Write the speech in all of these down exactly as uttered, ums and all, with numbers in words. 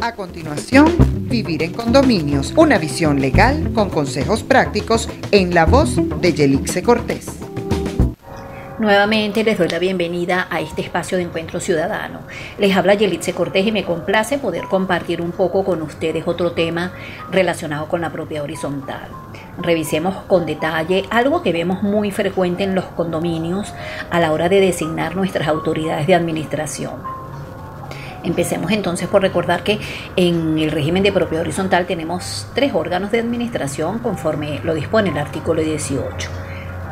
A continuación, Vivir en Condominios, una visión legal con consejos prácticos en la voz de Yelitze Cortez. Nuevamente les doy la bienvenida a este espacio de encuentro ciudadano. Les habla Yelitze Cortez y me complace poder compartir un poco con ustedes otro tema relacionado con la propiedad horizontal. Revisemos con detalle algo que vemos muy frecuente en los condominios a la hora de designar nuestras autoridades de administración. Empecemos entonces por recordar que en el régimen de propiedad horizontal tenemos tres órganos de administración conforme lo dispone el artículo dieciocho.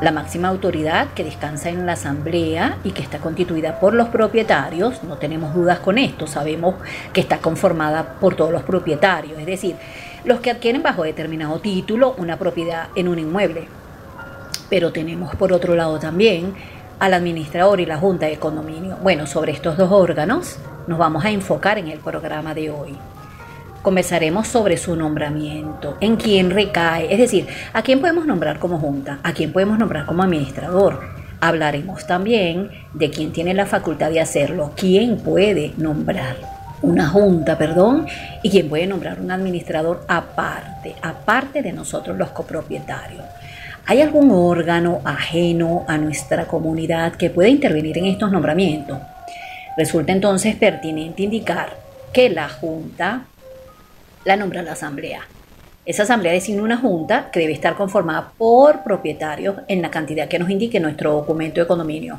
La máxima autoridad, que descansa en la asamblea y que está constituida por los propietarios, no tenemos dudas con esto, sabemos que está conformada por todos los propietarios, es decir, los que adquieren bajo determinado título una propiedad en un inmueble. Pero tenemos por otro lado también al administrador y la junta de condominio. Bueno, sobre estos dos órganos nos vamos a enfocar en el programa de hoy. Conversaremos sobre su nombramiento, en quién recae, es decir, a quién podemos nombrar como junta, a quién podemos nombrar como administrador. Hablaremos también de quién tiene la facultad de hacerlo, quién puede nombrar una junta, perdón, y quién puede nombrar un administrador aparte, aparte de nosotros los copropietarios. ¿Hay algún órgano ajeno a nuestra comunidad que pueda intervenir en estos nombramientos? Resulta entonces pertinente indicar que la junta la nombra la asamblea. Esa asamblea designa una junta que debe estar conformada por propietarios en la cantidad que nos indique nuestro documento de condominio.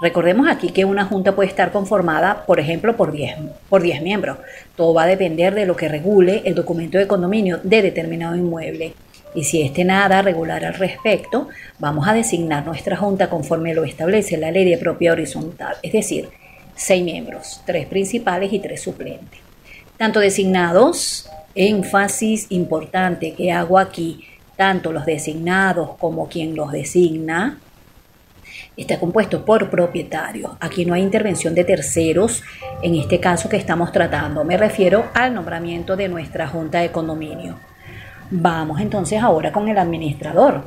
Recordemos aquí que una junta puede estar conformada, por ejemplo, por diez, por diez miembros. Todo va a depender de lo que regule el documento de condominio de determinado inmueble. Y si este nada regular al respecto, vamos a designar nuestra junta conforme lo establece la ley de propiedad horizontal, es decir, seis miembros, tres principales y tres suplentes. Tanto designados, énfasis importante que hago aquí, tanto los designados como quien los designa, está compuesto por propietarios. Aquí no hay intervención de terceros en este caso que estamos tratando. Me refiero al nombramiento de nuestra junta de condominio. Vamos entonces ahora con el administrador.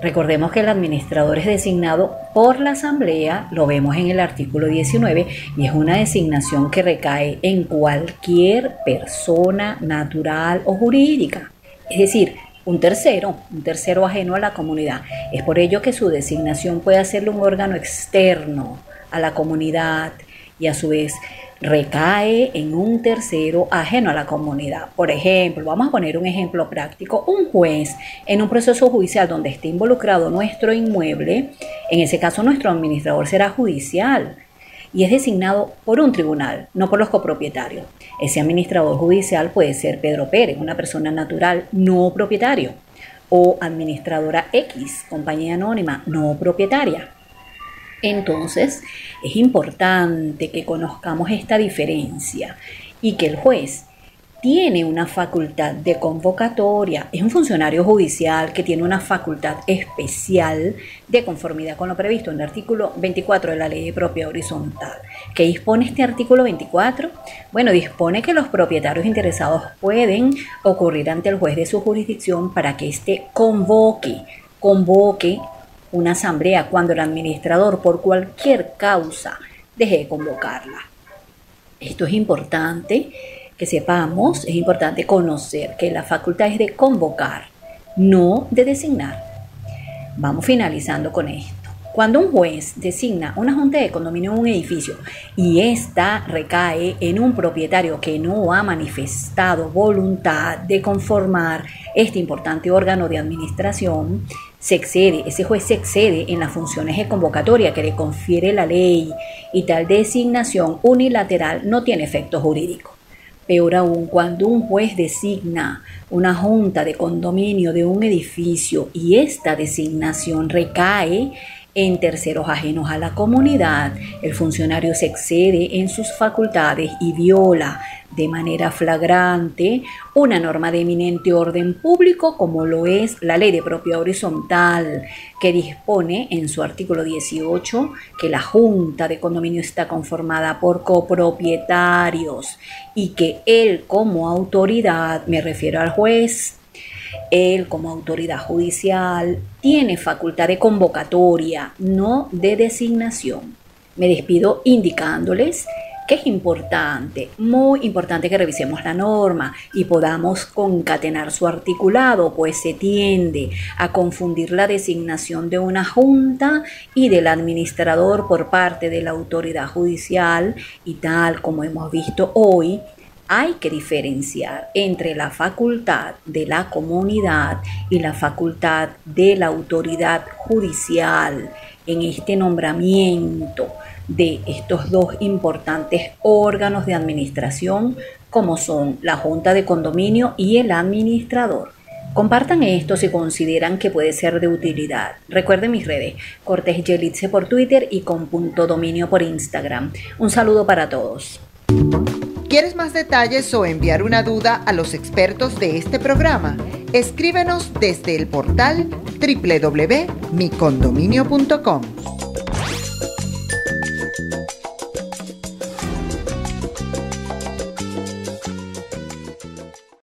Recordemos que el administrador es designado por la asamblea, lo vemos en el artículo diecinueve, y es una designación que recae en cualquier persona natural o jurídica, es decir, un tercero, un tercero ajeno a la comunidad. Es por ello que su designación puede hacerle un órgano externo a la comunidad y a su vez recae en un tercero ajeno a la comunidad. Por ejemplo, vamos a poner un ejemplo práctico. Un juez en un proceso judicial donde esté involucrado nuestro inmueble, en ese caso nuestro administrador será judicial y es designado por un tribunal, no por los copropietarios. Ese administrador judicial puede ser Pedro Pérez, una persona natural no propietario, o administradora X, compañía anónima no propietaria. Entonces, es importante que conozcamos esta diferencia y que el juez tiene una facultad de convocatoria. Es un funcionario judicial que tiene una facultad especial de conformidad con lo previsto en el artículo veinticuatro de la Ley de Propiedad Horizontal. ¿Qué dispone este artículo veinticuatro? Bueno, dispone que los propietarios interesados pueden ocurrir ante el juez de su jurisdicción para que éste convoque, convoque una asamblea cuando el administrador por cualquier causa deje de convocarla. Esto es importante que sepamos, es importante conocer que la facultad es de convocar, no de designar. Vamos finalizando con esto. Cuando un juez designa una junta de condominio en un edificio y ésta recae en un propietario que no ha manifestado voluntad de conformar este importante órgano de administración, se excede, ese juez se excede en las funciones de convocatoria que le confiere la ley y tal designación unilateral no tiene efecto jurídico. Peor aún, cuando un juez designa una junta de condominio de un edificio y esta designación recae en terceros ajenos a la comunidad, el funcionario se excede en sus facultades y viola de manera flagrante una norma de eminente orden público como lo es la Ley de Propiedad Horizontal, que dispone en su artículo dieciocho que la junta de condominio está conformada por copropietarios y que él como autoridad, me refiero al juez, Él, como autoridad judicial, tiene facultad de convocatoria, no de designación. Me despido indicándoles que es importante, muy importante que revisemos la norma y podamos concatenar su articulado, pues se tiende a confundir la designación de una junta y del administrador por parte de la autoridad judicial, y tal como hemos visto hoy, hay que diferenciar entre la facultad de la comunidad y la facultad de la autoridad judicial en este nombramiento de estos dos importantes órganos de administración, como son la Junta de Condominio y el administrador. Compartan esto si consideran que puede ser de utilidad. Recuerden mis redes, Cortez Yelitze por Twitter y con punto dominio por Instagram. Un saludo para todos. ¿Quieres más detalles o enviar una duda a los expertos de este programa? Escríbenos desde el portal doble u doble u doble u punto mi condominio punto com.